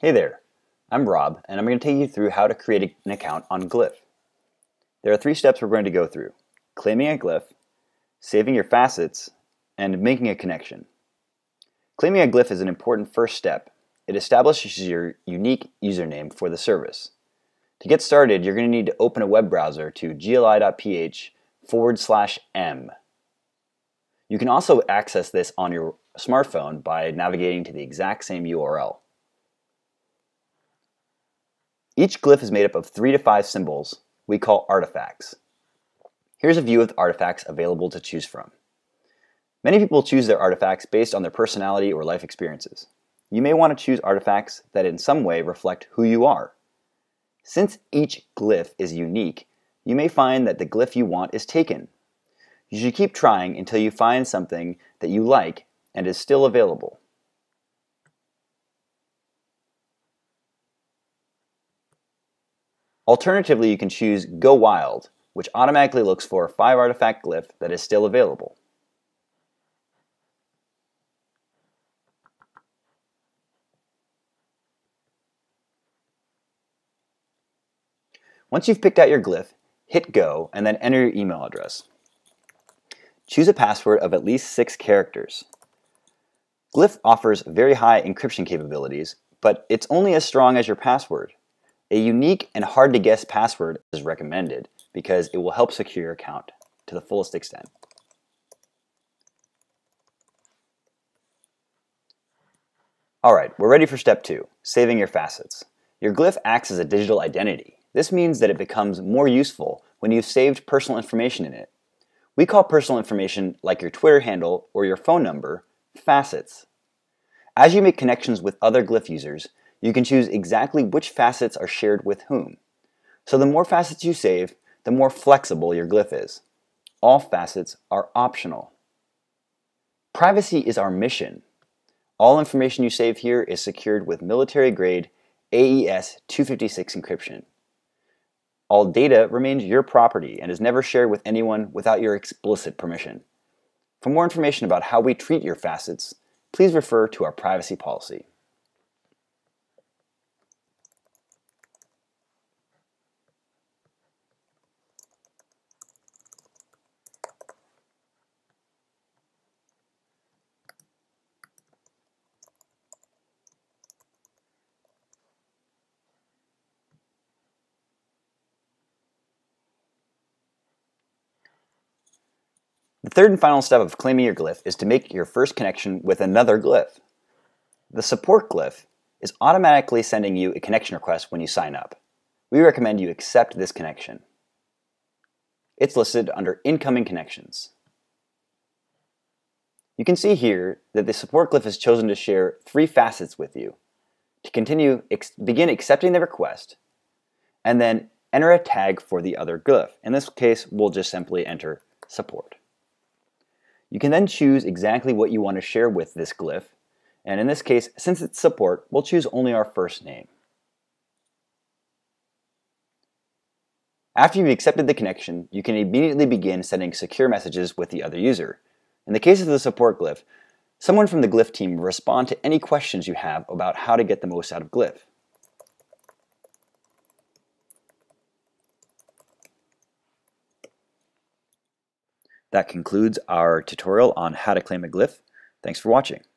Hey there, I'm Rob, and I'm going to take you through how to create an account on Gliph. There are three steps we're going to go through: claiming a Gliph, saving your facets, and making a connection. Claiming a Gliph is an important first step. It establishes your unique username for the service. To get started, you're going to need to open a web browser to gli.ph/m. You can also access this on your smartphone by navigating to the exact same URL. Each glyph is made up of 3 to 5 symbols we call artifacts. Here's a view of the artifacts available to choose from. Many people choose their artifacts based on their personality or life experiences. You may want to choose artifacts that in some way reflect who you are. Since each glyph is unique, you may find that the glyph you want is taken. You should keep trying until you find something that you like and is still available. Alternatively, you can choose Go Wild, which automatically looks for a 5 artifact glyph that is still available. Once you've picked out your glyph, hit Go and then enter your email address. Choose a password of at least 6 characters. Gliph offers very high encryption capabilities, but it's only as strong as your password. A unique and hard-to-guess password is recommended because it will help secure your account to the fullest extent. Alright, we're ready for step 2, saving your facets. Your glyph acts as a digital identity. This means that it becomes more useful when you've saved personal information in it. We call personal information, like your Twitter handle or your phone number, facets. As you make connections with other glyph users, you can choose exactly which facets are shared with whom. So the more facets you save, the more flexible your glyph is. All facets are optional. Privacy is our mission. All information you save here is secured with military-grade AES-256 encryption. All data remains your property and is never shared with anyone without your explicit permission. For more information about how we treat your facets, please refer to our privacy policy. The third and final step of claiming your glyph is to make your first connection with another glyph. The support glyph is automatically sending you a connection request when you sign up. We recommend you accept this connection. It's listed under Incoming Connections. You can see here that the support glyph has chosen to share 3 facets with you. To continue, begin accepting the request, and then enter a tag for the other glyph. In this case, we'll just simply enter support. You can then choose exactly what you want to share with this glyph, and in this case, since it's support, we'll choose only our first name. After you've accepted the connection, you can immediately begin sending secure messages with the other user. In the case of the support glyph, someone from the glyph team will respond to any questions you have about how to get the most out of glyph. That concludes our tutorial on how to claim a glyph. Thanks for watching.